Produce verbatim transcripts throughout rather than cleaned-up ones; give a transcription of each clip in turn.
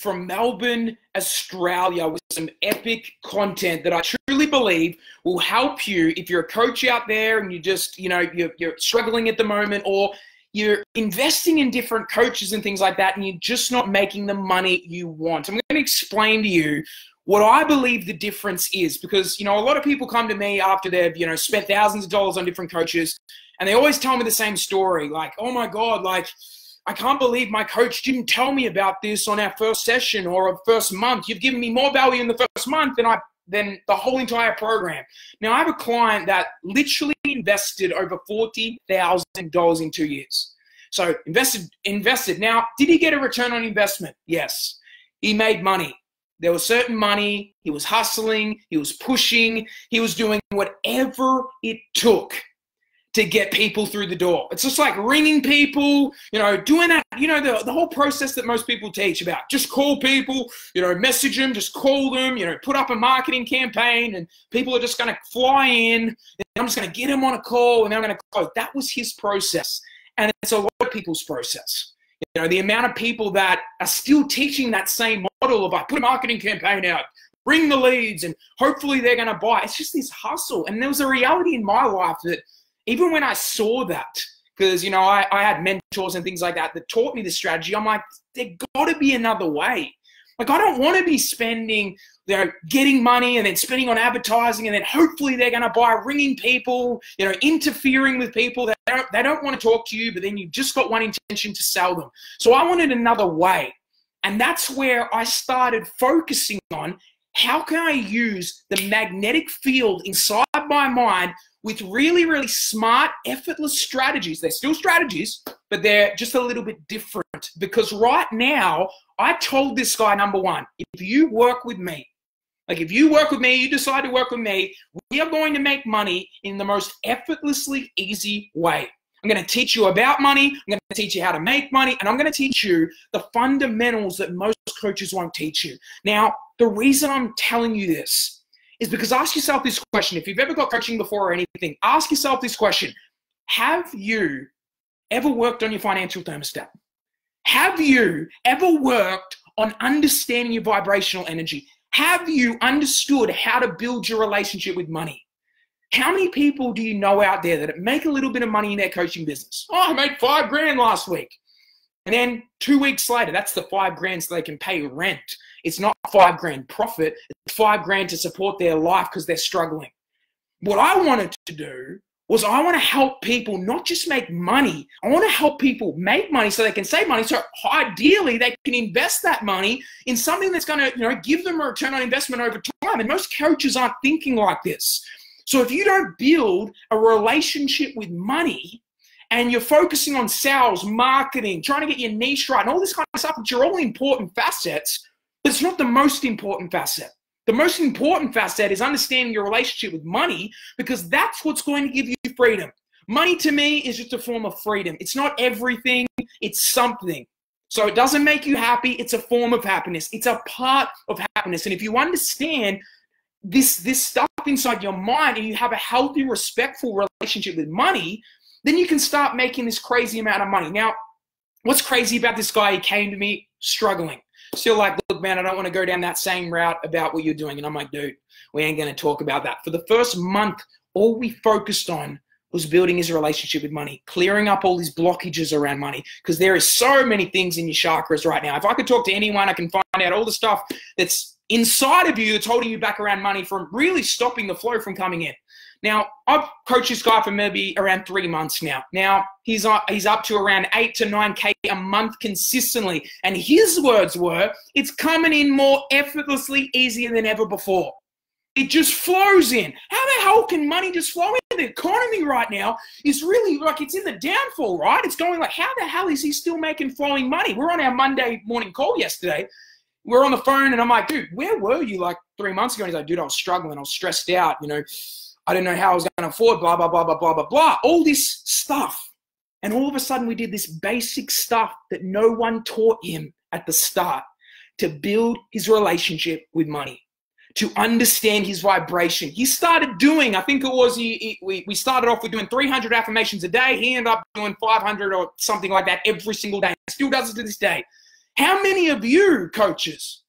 from Melbourne, Australia, with some epic content that I truly believe will help you if you're a coach out there and you just, you know, you're, you're struggling at the moment, or you're investing in different coaches and things like that, and you're just not making the money you want. I'm going to explain to you what I believe the difference is, because, you know, a lot of people come to me after they've, you know, spent thousands of dollars on different coaches, and they always tell me the same story, like, oh my God, like, I can't believe my coach didn't tell me about this on our first session or our first month. You've given me more value in the first month than I than the whole entire program. Now, I have a client that literally invested over forty thousand dollars in two years. So invested, invested. Now, did he get a return on investment? Yes. He made money. There was certain money. He was hustling. He was pushing. He was doing whatever it took to get people through the door. It's just like ringing people, you know, doing that, you know, the, the whole process that most people teach about. Just call people, you know, message them, just call them, you know, put up a marketing campaign, and people are just going to fly in, and I'm just going to get them on a call, and I'm going to close. That was his process, and it's a lot of people's process. You know, the amount of people that are still teaching that same model of, I put a marketing campaign out, bring the leads, and hopefully they're going to buy. It's just this hustle, and there was a reality in my life that, even when I saw that, because, you know, I, I had mentors and things like that that taught me the strategy, I'm like, there got to be another way. Like, I don't want to be spending, you know, getting money and then spending on advertising and then hopefully they're going to buy, ringing people, you know, interfering with people that they don't, they don't want to talk to you, but then you've just got one intention to sell them. So I wanted another way. And that's where I started focusing on, how can I use the magnetic field inside my mind with really, really smart, effortless strategies. They're still strategies, but they're just a little bit different, because right now, I told this guy, number one, if you work with me, like if you work with me, you decide to work with me, we are going to make money in the most effortlessly easy way. I'm going to teach you about money, I'm going to teach you how to make money, and I'm going to teach you the fundamentals that most coaches won't teach you. Now, the reason I'm telling you this is because ask yourself this question. If you've ever got coaching before or anything, ask yourself this question. Have you ever worked on your financial thermostat? Have you ever worked on understanding your vibrational energy? Have you understood how to build your relationship with money? How many people do you know out there that make a little bit of money in their coaching business? Oh, I made five grand last week. And then two weeks later, that's the five grand so they can pay rent. It's not five grand profit, it's five grand to support their life because they're struggling. What I wanted to do was, I want to help people not just make money. I want to help people make money so they can save money. So ideally, they can invest that money in something that's going to, you know, give them a return on investment over time. And most coaches aren't thinking like this. So if you don't build a relationship with money, and you're focusing on sales, marketing, trying to get your niche right, and all this kind of stuff, which are all important facets, but it's not the most important facet. The most important facet is understanding your relationship with money, because that's what's going to give you freedom. Money to me is just a form of freedom. It's not everything, it's something. So it doesn't make you happy, it's a form of happiness. It's a part of happiness. And if you understand this, this stuff inside your mind, and you have a healthy, respectful relationship with money, then you can start making this crazy amount of money. Now, what's crazy about this guy? He came to me struggling. Still like, look, man, I don't want to go down that same route about what you're doing. And I'm like, dude, we ain't going to talk about that. For the first month, all we focused on was building his relationship with money, clearing up all these blockages around money, because there is so many things in your chakras right now. If I could talk to anyone, I can find out all the stuff that's inside of you that's holding you back around money from really stopping the flow from coming in. Now, I've coached this guy for maybe around three months now. Now, he's up, he's up to around eight to nine K a month consistently. And his words were, it's coming in more effortlessly, easier than ever before. It just flows in. How the hell can money just flow in? The economy right now is really, like, it's in the downfall, right? It's going like, how the hell is he still making flowing money? We're on our Monday morning call yesterday. We're on the phone, and I'm like, dude, where were you like three months ago? And he's like, dude, I was struggling. I was stressed out, you know. I didn't know how I was going to afford, blah, blah, blah, blah, blah, blah, blah, all this stuff. And all of a sudden, we did this basic stuff that no one taught him at the start to build his relationship with money, to understand his vibration. He started doing, I think it was, he, he, we, we started off with doing three hundred affirmations a day. He ended up doing five hundred or something like that every single day. He still does it to this day. How many of you coaches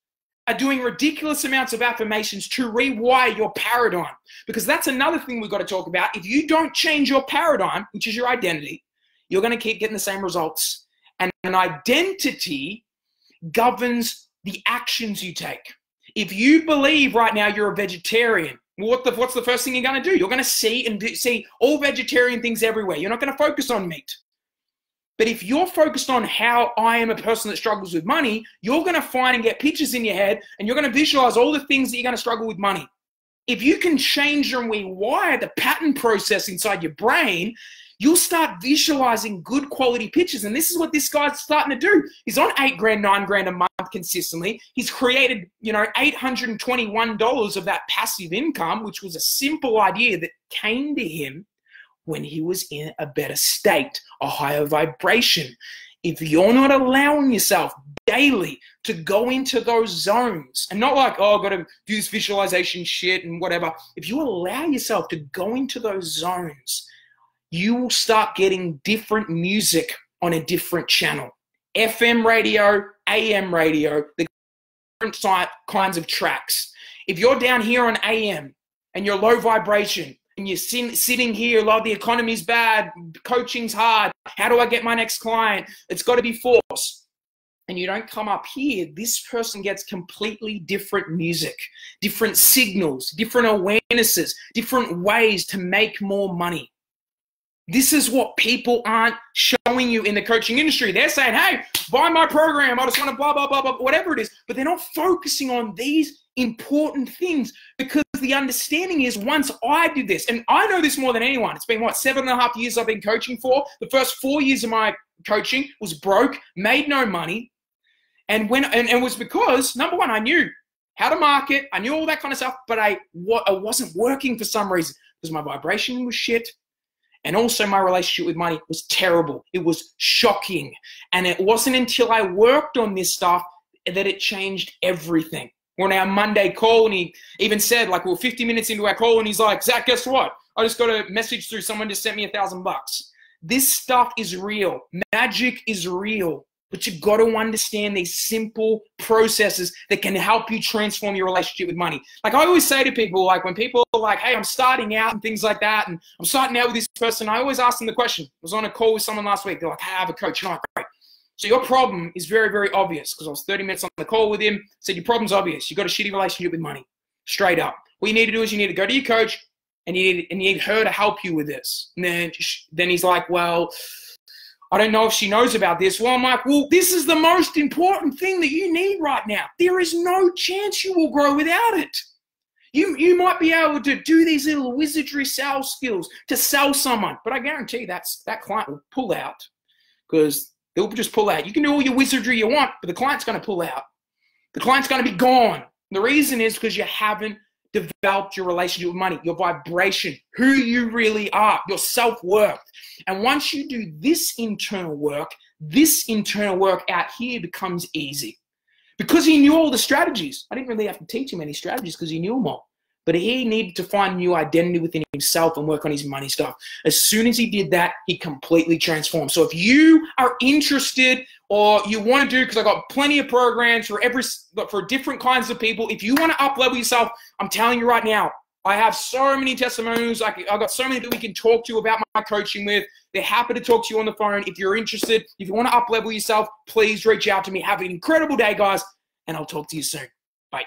are doing ridiculous amounts of affirmations to rewire your paradigm? Because that's another thing we've got to talk about. If you don't change your paradigm, which is your identity, you're going to keep getting the same results. And an identity governs the actions you take. If you believe right now you're a vegetarian, what the, what's the first thing you're going to do? You're going to see and do, see all vegetarian things everywhere. You're not going to focus on meat. But if you're focused on how I am a person that struggles with money, you're going to find and get pictures in your head, and you're going to visualize all the things that you're going to struggle with money. If you can change and rewire the pattern process inside your brain, you'll start visualizing good quality pictures. And this is what this guy's starting to do. He's on eight grand, nine grand a month consistently. He's created, you know, eight hundred twenty-one dollars of that passive income, which was a simple idea that came to him when he was in a better state, a higher vibration. If you're not allowing yourself daily to go into those zones and not like, oh, I've got to do this visualization shit and whatever. If you allow yourself to go into those zones, you will start getting different music on a different channel. F M radio, A M radio, the different kinds of tracks. If you're down here on A M and you're low vibration, and you're sitting here, like the economy's bad, coaching's hard, how do I get my next client? It's got to be force. And you don't come up here, this person gets completely different music, different signals, different awarenesses, different ways to make more money. This is what people aren't showing you in the coaching industry. They're saying, hey, buy my program. I just want to blah, blah, blah, blah, whatever it is. But they're not focusing on these important things because the understanding is once I do this, and I know this more than anyone. It's been, what, seven and a half years I've been coaching for. The first four years of my coaching was broke, made no money. And, when, and, and it was because, number one, I knew how to market. I knew all that kind of stuff, but I, I wasn't working for some reason because my vibration was shit. And also my relationship with money was terrible. It was shocking. And it wasn't until I worked on this stuff that it changed everything. We're on our Monday call, and he even said, like, we're fifty minutes into our call, and he's like, Zach, guess what? I just got a message through someone just sent me a thousand bucks. This stuff is real. Magic is real. But you've got to understand these simple processes that can help you transform your relationship with money. Like I always say to people, like when people are like, hey, I'm starting out and things like that, and I'm starting out with this person, I always ask them the question. I was on a call with someone last week. They're like, hey, I have a coach. And I'm like, great. So your problem is very, very obvious, because I was thirty minutes on the call with him. I said, your problem's obvious. You've got a shitty relationship with money, straight up. What you need to do is you need to go to your coach, and you need, and you need her to help you with this. And then, then he's like, well, I don't know if she knows about this. Well, I'm like, well, this is the most important thing that you need right now. There is no chance you will grow without it. You, you might be able to do these little wizardry sales skills to sell someone, but I guarantee that's, that client will pull out, because they'll just pull out. You can do all your wizardry you want, but the client's going to pull out. The client's going to be gone. The reason is because you haven't developed your relationship with money, your vibration, who you really are, your self-worth. And once you do this internal work, this internal work out here becomes easy. Because he knew all the strategies. I didn't really have to teach him any strategies because he knew them all. But he needed to find new identity within himself and work on his money stuff. As soon as he did that, he completely transformed. So if you are interested or you want to do, because I've got plenty of programs for every for different kinds of people, if you want to up-level yourself, I'm telling you right now, I have so many testimonials. I've got so many that we can talk to about my coaching with. They're happy to talk to you on the phone. If you're interested, if you want to up-level yourself, please reach out to me. Have an incredible day, guys, and I'll talk to you soon. Bye.